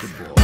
Good boy.